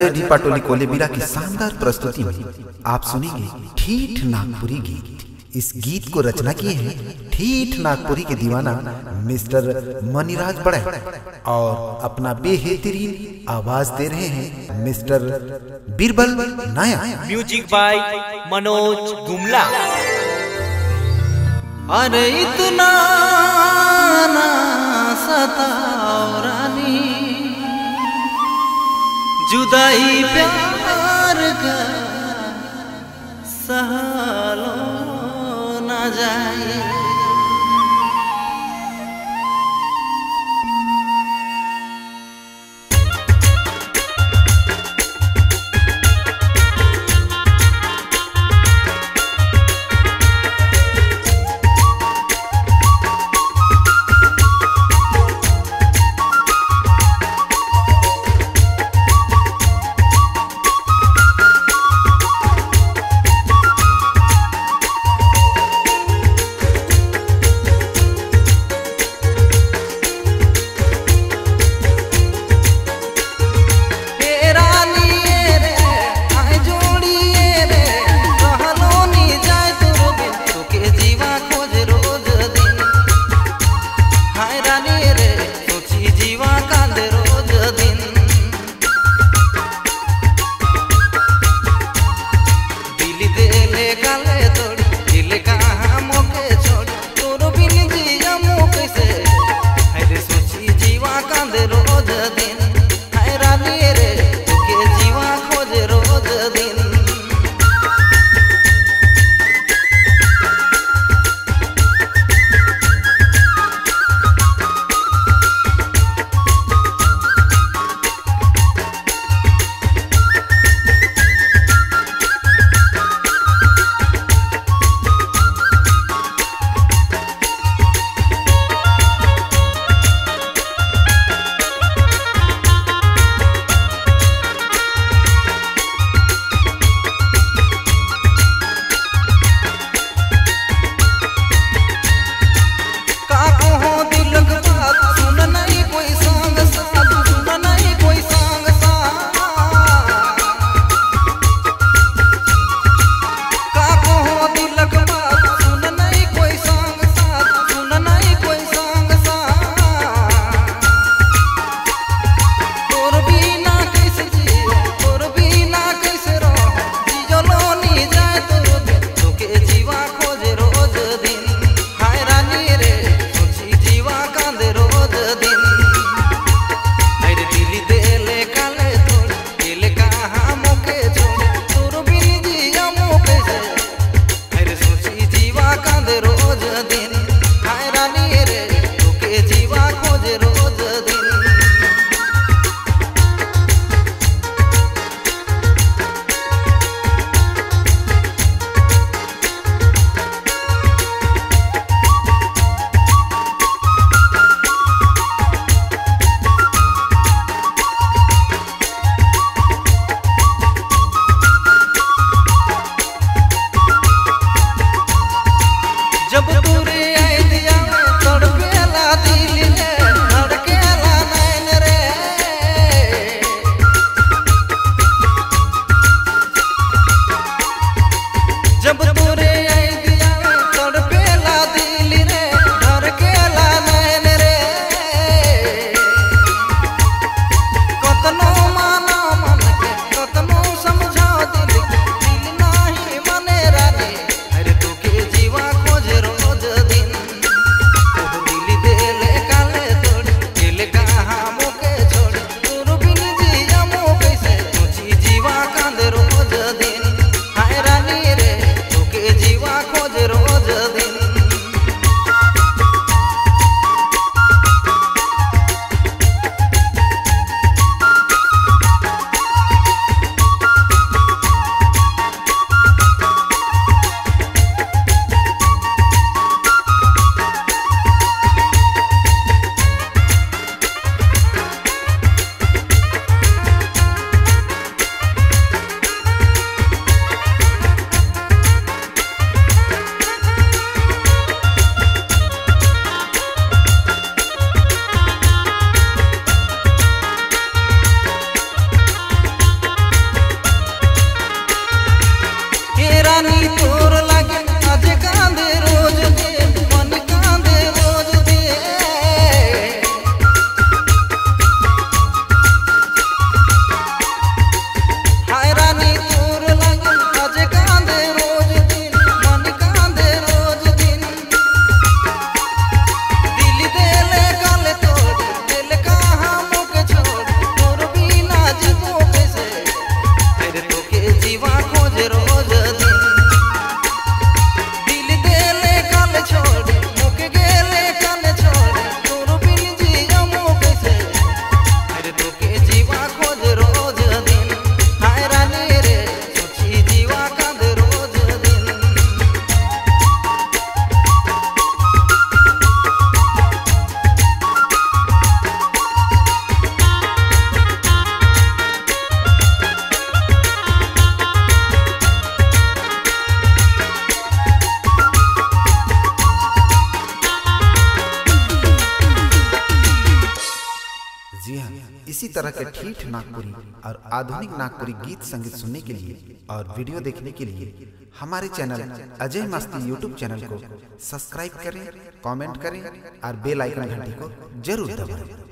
डिपाटोली कोलेबिरा की शानदार प्रस्तुति में आप सुनेंगे ठीठ नागपुरी गीत। इस गीत को रचना किए हैं ठीठ नागपुरी के दीवाना मिस्टर मणिराज पटेल और अपना बेहतरीन आवाज दे रहे हैं mister Birbal Nayak. Music by Manoj Gumla. अरे इतना ना सताओ रानी, जुदाई प्यार का सहलो ना जाए। इसी तरह के ठेठ नागपुरी और आधुनिक नागपुरी गीत संगीत सुनने के लिए और वीडियो देखने के लिए हमारे channel Ajay Masti YouTube channel को सब्सक्राइब करें, कमेंट करें और बेल आइकन घंटी को जरूर दबाएं।